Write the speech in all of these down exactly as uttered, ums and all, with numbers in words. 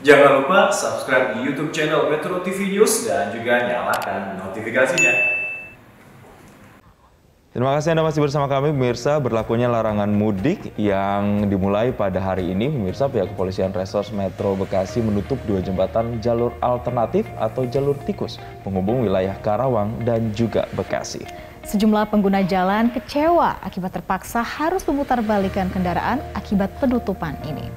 Jangan lupa subscribe di YouTube channel Metro T V News dan juga nyalakan notifikasinya. Terima kasih Anda masih bersama kami pemirsa. Berlakunya larangan mudik yang dimulai pada hari ini, pemirsa, pihak kepolisian Resor Metro Bekasi menutup dua jembatan jalur alternatif atau jalur tikus penghubung wilayah Karawang dan juga Bekasi. Sejumlah pengguna jalan kecewa akibat terpaksa harus memutarbalikkan kendaraan akibat penutupan ini.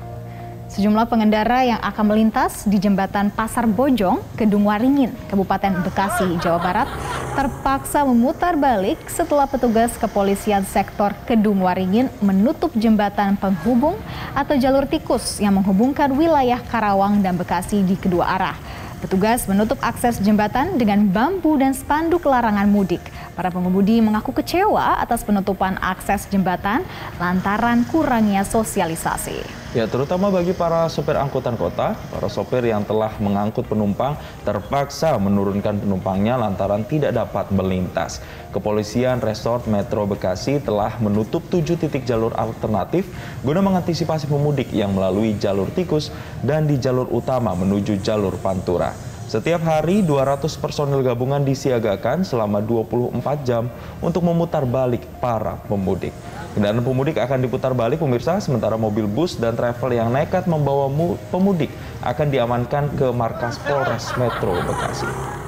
Sejumlah pengendara yang akan melintas di jembatan Pasar Bojong, Kedung Waringin, Kabupaten Bekasi, Jawa Barat, terpaksa memutar balik setelah petugas kepolisian sektor Kedung Waringin menutup jembatan penghubung atau jalur tikus yang menghubungkan wilayah Karawang dan Bekasi di kedua arah. Petugas menutup akses jembatan dengan bambu dan spanduk larangan mudik. Para pengemudi mengaku kecewa atas penutupan akses jembatan lantaran kurangnya sosialisasi. Ya, terutama bagi para sopir angkutan kota, para sopir yang telah mengangkut penumpang terpaksa menurunkan penumpangnya lantaran tidak dapat melintas. Kepolisian Resor Metro Bekasi telah menutup tujuh titik jalur alternatif guna mengantisipasi pemudik yang melalui jalur tikus dan di jalur utama menuju jalur Pantura. Setiap hari dua ratus personil gabungan disiagakan selama dua puluh empat jam untuk memutar balik para pemudik. Kendaraan pemudik akan diputar balik pemirsa, sementara mobil bus dan travel yang nekat membawa pemudik akan diamankan ke markas Polres Metro Bekasi.